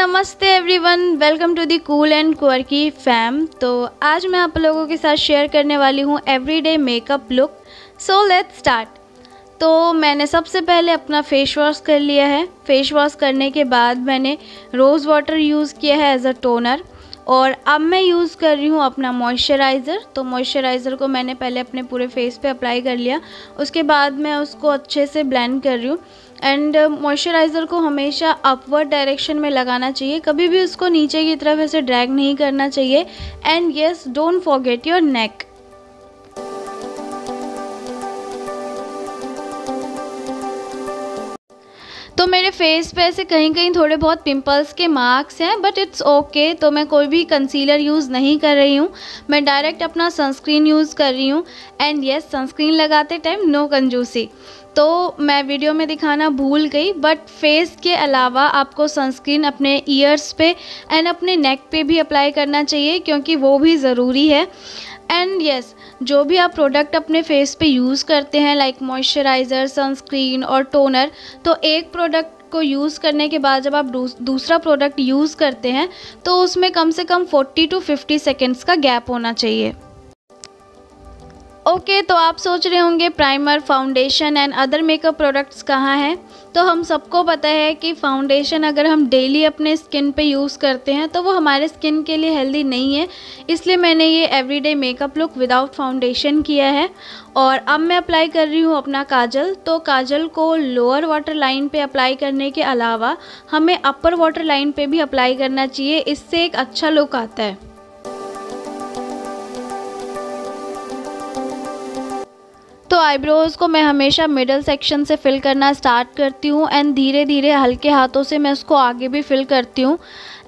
नमस्ते everyone, welcome to the cool and quirky fam. तो आज मैं आप लोगों के साथ शेयर करने वाली हूँ everyday makeup look. So let's start. तो मैंने सबसे पहले अपना फेस वॉश कर लिया है। फेस वॉश करने के बाद मैंने रोज़ वाटर यूज़ किया है एज अ टोनर, और अब मैं यूज़ कर रही हूँ अपना मॉइस्चराइज़र। तो मॉइस्चराइज़र को मैंने पहले अपने पूरे फेस पे अप्लाई कर लिया, उसके बाद मैं उसको अच्छे से ब्लेंड कर रही हूँ। एंड मॉइस्चराइज़र को हमेशा अपवर्ड डायरेक्शन में लगाना चाहिए, कभी भी उसको नीचे की तरफ ऐसे ड्रैग नहीं करना चाहिए। And yes, don't forget your neck. तो मेरे फेस पे ऐसे कहीं कहीं थोड़े बहुत पिंपल्स के मार्क्स हैं, बट इट्स ओके। तो मैं कोई भी कंसीलर यूज़ नहीं कर रही हूँ, मैं डायरेक्ट अपना सनस्क्रीन यूज़ कर रही हूँ। एंड येस, सनस्क्रीन लगाते टाइम नो कंजूसी। तो मैं वीडियो में दिखाना भूल गई, बट फेस के अलावा आपको सनस्क्रीन अपने ईयर्स पे एंड अपने नेक पे भी अप्लाई करना चाहिए, क्योंकि वो भी ज़रूरी है। एंड येस, जो भी आप प्रोडक्ट अपने फेस पे यूज़ करते हैं लाइक मॉइस्चराइज़र, सनस्क्रीन और टोनर, तो एक प्रोडक्ट को यूज़ करने के बाद जब आप दूसरा प्रोडक्ट यूज़ करते हैं तो उसमें कम से कम 40 to 50 सेकेंड्स का गैप होना चाहिए। ओके, तो आप सोच रहे होंगे primer, foundation and other makeup products कहाँ हैं। तो हम सबको पता है कि फाउंडेशन अगर हम डेली अपने स्किन पे यूज़ करते हैं तो वो हमारे स्किन के लिए हेल्दी नहीं है, इसलिए मैंने ये everyday makeup look without foundation किया है। और अब मैं अप्लाई कर रही हूँ अपना काजल। तो काजल को लोअर वाटर लाइन पे अप्लाई करने के अलावा हमें अपर वाटर लाइन पे भी अप्लाई करना चाहिए, इससे एक अच्छा लुक आता है। तो आईब्रोज़ को मैं हमेशा मिडल सेक्शन से फिल करना स्टार्ट करती हूँ, एंड धीरे धीरे हल्के हाथों से मैं उसको आगे भी फिल करती हूँ।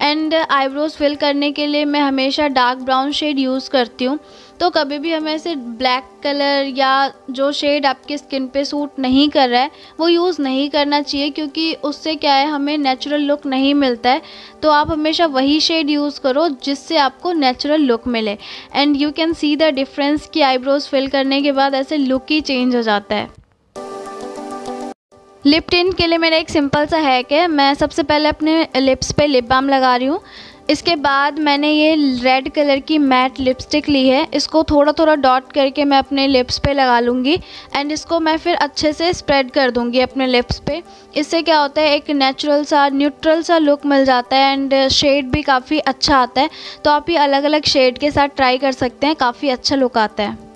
एंड आईब्रोज़ फिल करने के लिए मैं हमेशा डार्क ब्राउन शेड यूज़ करती हूँ। तो कभी भी हमें ऐसे ब्लैक कलर या जो शेड आपके स्किन पे सूट नहीं कर रहा है वो यूज़ नहीं करना चाहिए, क्योंकि उससे क्या है, हमें नेचुरल लुक नहीं मिलता है। तो आप हमेशा वही शेड यूज़ करो जिससे आपको नेचुरल लुक मिले। And you can see the difference कि आईब्रोज़ फिल करने के बाद ऐसे लुक ही चेंज हो जाता है। लिप टिंट के लिए मेरा एक सिंपल सा हैक है। मैं सबसे पहले अपने लिप्स पे लिप बाम लगा रही हूँ। इसके बाद मैंने ये रेड कलर की मैट लिपस्टिक ली है, इसको थोड़ा थोड़ा डॉट करके मैं अपने लिप्स पे लगा लूँगी। एंड इसको मैं फिर अच्छे से स्प्रेड कर दूँगी अपने लिप्स पे। इससे क्या होता है, एक नेचुरल सा न्यूट्रल सा लुक मिल जाता है, एंड शेड भी काफ़ी अच्छा आता है। तो आप ये अलग अलग शेड के साथ ट्राई कर सकते हैं, काफ़ी अच्छा लुक आता है।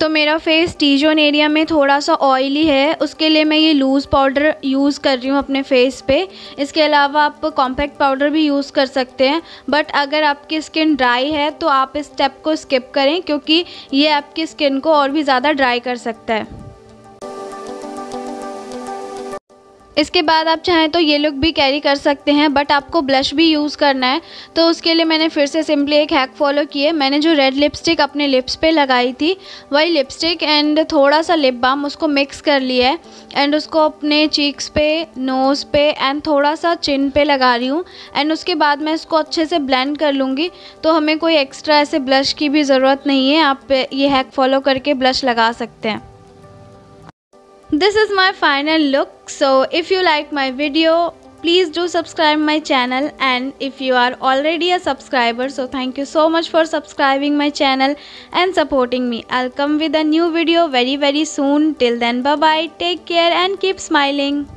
तो मेरा फेस टी-जोन एरिया में थोड़ा सा ऑयली है, उसके लिए मैं ये लूज़ पाउडर यूज़ कर रही हूँ अपने फेस पे। इसके अलावा आप कॉम्पैक्ट पाउडर भी यूज़ कर सकते हैं, बट अगर आपकी स्किन ड्राई है तो आप इस स्टेप को स्किप करें, क्योंकि ये आपकी स्किन को और भी ज़्यादा ड्राई कर सकता है। इसके बाद आप चाहें तो ये लुक भी कैरी कर सकते हैं, बट आपको ब्लश भी यूज़ करना है। तो उसके लिए मैंने फिर से सिंपली एक हैक फॉलो किए। मैंने जो रेड लिपस्टिक अपने लिप्स पे लगाई थी, वही लिपस्टिक एंड थोड़ा सा लिप बाम उसको मिक्स कर लिया है, एंड उसको अपने चीक्स पे, नोज़ पे एंड थोड़ा सा चिन पे लगा रही हूँ। एंड उसके बाद मैं इसको अच्छे से ब्लेंड कर लूँगी। तो हमें कोई एक्स्ट्रा ऐसे ब्लश की भी ज़रूरत नहीं है, आप ये हैक फॉलो करके ब्लश लगा सकते हैं। This is my final look. So if you like my video, please do subscribe my channel, and if you are already a subscriber, so thank you so much for subscribing my channel and supporting me. I'll come with a new video very, very soon. Till then, bye bye, take care and keep smiling.